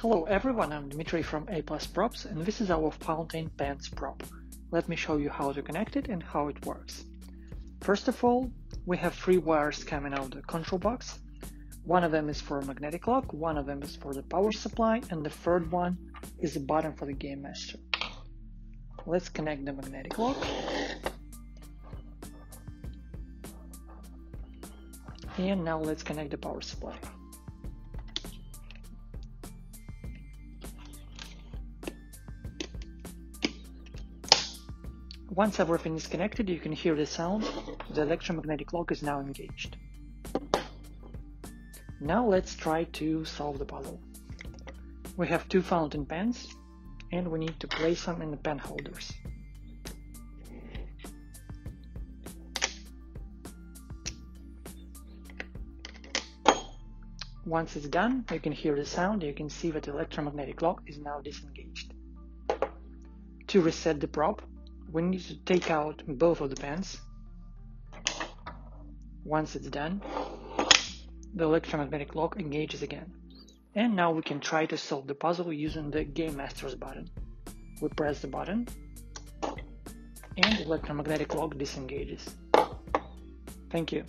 Hello everyone, I'm Dmitry from A+ Props, and this is our Fountain Pens prop. Let me show you how to connect it and how it works. First of all, we have three wires coming out of the control box. One of them is for a magnetic lock, one of them is for the power supply, and the third one is a button for the Game Master. Let's connect the magnetic lock. And now let's connect the power supply. Once everything is connected, you can hear the sound. The electromagnetic lock is now engaged. Now let's try to solve the puzzle. We have two fountain pens, and we need to place them in the pen holders. Once it's done, you can hear the sound. You can see that the electromagnetic lock is now disengaged. To reset the prop, we need to take out both of the pens. Once it's done, the electromagnetic lock engages again. And now we can try to solve the puzzle using the Game Master's button. We press the button, and the electromagnetic lock disengages. Thank you.